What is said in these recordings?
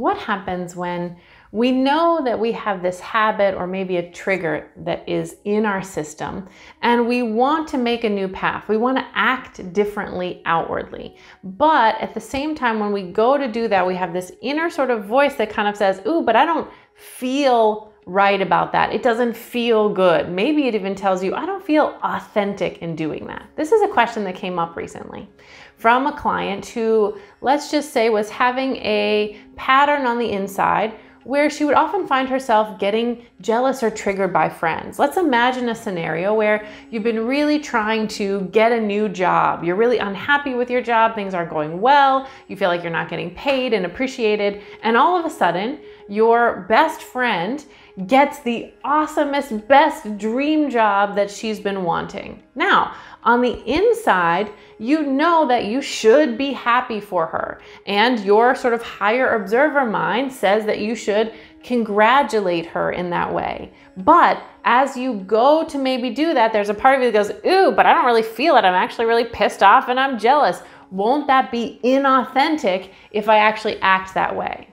what happens when we know that we have this habit or maybe a trigger that is in our system and we want to make a new path. We want to act differently outwardly. But at the same time, when we go to do that, we have this inner sort of voice that kind of says, ooh, but I don't feel right about that. It doesn't feel good. Maybe it even tells you, I don't feel authentic in doing that. This is a question that came up recently from a client who, let's just say, was having a pattern on the inside where she would often find herself getting jealous or triggered by friends. Let's imagine a scenario where you've been really trying to get a new job. You're really unhappy with your job. Things aren't going well. You feel like you're not getting paid and appreciated. And all of a sudden, your best friend gets the awesomest, best dream job that she's been wanting. Now, on the inside, you know that you should be happy for her. And your sort of higher observer mind says that you should congratulate her in that way. But as you go to maybe do that, there's a part of you that goes, ooh, but I don't really feel it. I'm actually really pissed off and I'm jealous. Won't that be inauthentic if I actually act that way?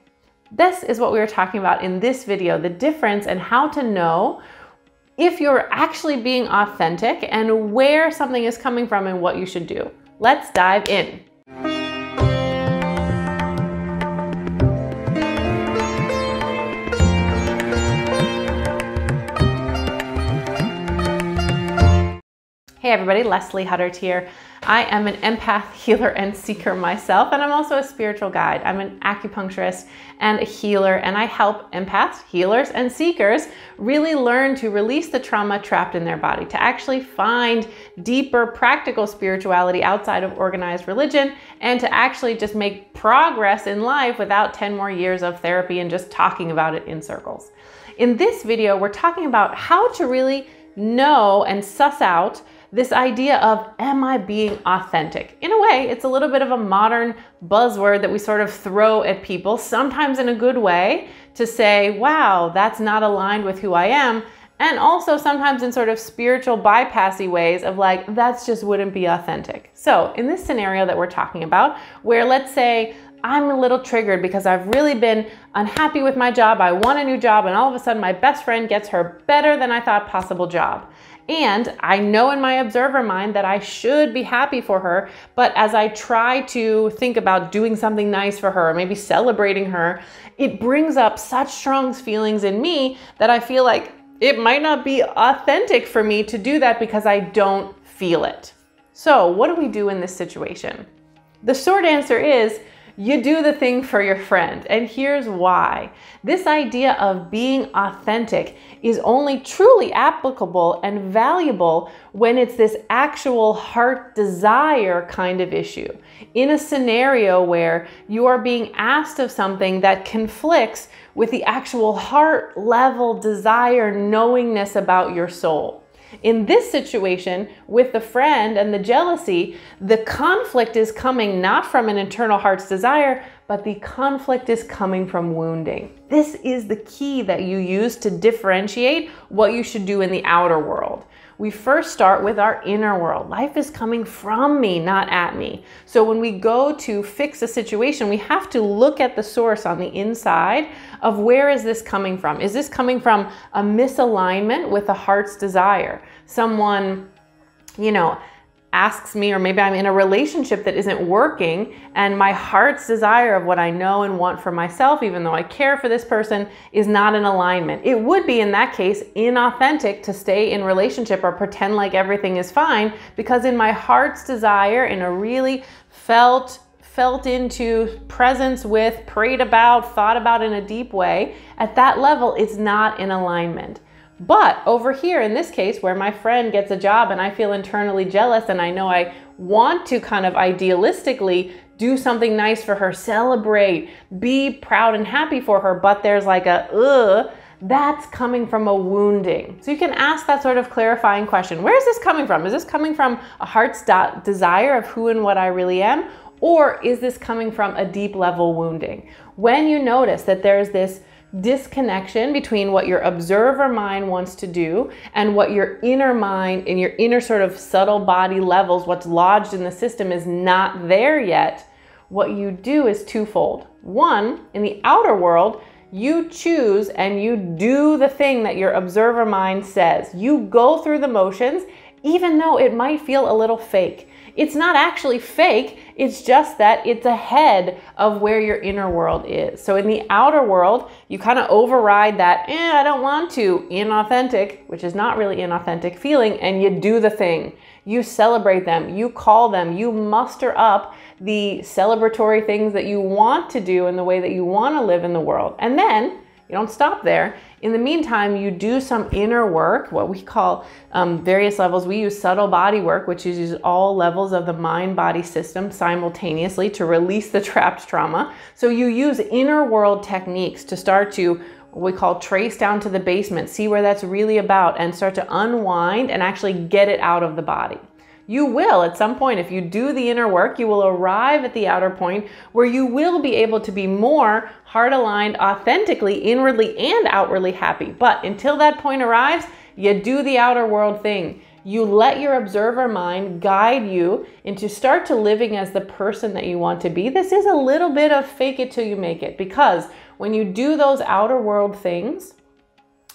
This is what we were talking about in this video, the difference and how to know if you're actually being authentic and where something is coming from and what you should do. Let's dive in. Hey everybody, Leslie Huddart here. I am an empath, healer, and seeker myself, and I'm also a spiritual guide. I'm an acupuncturist and a healer, and I help empaths, healers, and seekers really learn to release the trauma trapped in their body, to actually find deeper practical spirituality outside of organized religion, and to actually just make progress in life without 10 more years of therapy and just talking about it in circles. In this video, we're talking about how to really know and suss out this idea of, am I being authentic? In a way, it's a little bit of a modern buzzword that we sort of throw at people, sometimes in a good way, to say, wow, that's not aligned with who I am. And also sometimes in sort of spiritual bypassy ways of like, that's just wouldn't be authentic. So in this scenario that we're talking about, where let's say I'm a little triggered because I've really been unhappy with my job, I want a new job, and all of a sudden my best friend gets her better than I thought possible job. And I know in my observer mind that I should be happy for her, but as I try to think about doing something nice for her, maybe celebrating her, it brings up such strong feelings in me that I feel like it might not be authentic for me to do that because I don't feel it. So what do we do in this situation? The short answer is, you do the thing for your friend, and here's why. This idea of being authentic is only truly applicable and valuable when it's this actual heart desire kind of issue. In a scenario where you are being asked of something that conflicts with the actual heart level desire, knowingness about your soul. In this situation, with the friend and the jealousy, the conflict is coming not from an internal heart's desire, but the conflict is coming from wounding. This is the key that you use to differentiate what you should do in the outer world. We first start with our inner world. Life is coming from me, not at me. So when we go to fix a situation, we have to look at the source on the inside of, where is this coming from? Is this coming from a misalignment with the heart's desire? Someone, you know, asks me, or maybe I'm in a relationship that isn't working, and my heart's desire of what I know and want for myself, even though I care for this person, is not in alignment. It would be, in that case, inauthentic to stay in relationship or pretend like everything is fine, because in my heart's desire, in a really felt into presence with, prayed about, thought about in a deep way, at that level, it's not in alignment. But over here, in this case, where my friend gets a job and I feel internally jealous, and I know I want to kind of idealistically do something nice for her, celebrate, be proud and happy for her, but there's like a, that's coming from a wounding. So you can ask that sort of clarifying question. Where is this coming from? Is this coming from a heart's desire of who and what I really am? Or is this coming from a deep level wounding? When you notice that there's this disconnection between what your observer mind wants to do and what your inner mind and your inner sort of subtle body levels, what's lodged in the system, is not there yet, what you do is twofold. One, in the outer world, you choose and you do the thing that your observer mind says. You go through the motions, even though it might feel a little fake. It's not actually fake, it's just that it's ahead of where your inner world is. So in the outer world, you kind of override that, I don't want to, inauthentic, which is not really inauthentic feeling, and you do the thing. You celebrate them, you call them, you muster up the celebratory things that you want to do and the way that you want to live in the world. And then, you don't stop there. In the meantime, you do some inner work, what we call various levels. We use subtle body work, which is all levels of the mind-body system simultaneously to release the trapped trauma. So you use inner world techniques to start to, what we call, trace down to the basement, see where that's really about, and start to unwind and actually get it out of the body. You will, at some point, if you do the inner work, you will arrive at the outer point where you will be able to be more heart-aligned, authentically, inwardly and outwardly happy. But until that point arrives, you do the outer world thing. You let your observer mind guide you into start to living as the person that you want to be. This is a little bit of fake it till you make it, because when you do those outer world things,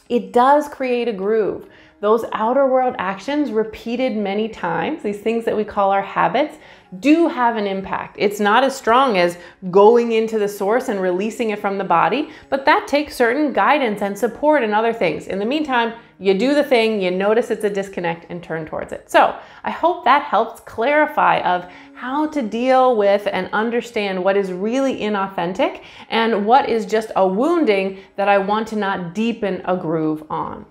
it does create a groove. Those outer world actions repeated many times, these things that we call our habits, do have an impact. It's not as strong as going into the source and releasing it from the body, but that takes certain guidance and support and other things. In the meantime, you do the thing, you notice it's a disconnect and turn towards it. So I hope that helps clarify of how to deal with and understand what is really inauthentic and what is just a wounding that I want to not deepen a groove on.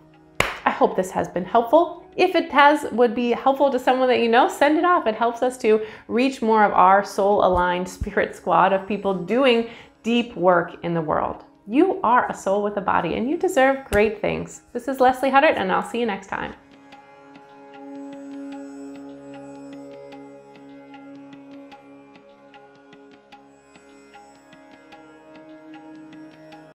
I hope this has been helpful. If it would be helpful to someone that you know, send it off. It helps us to reach more of our soul-aligned spirit squad of people doing deep work in the world. You are a soul with a body and you deserve great things. This is Leslie Huddart and I'll see you next time.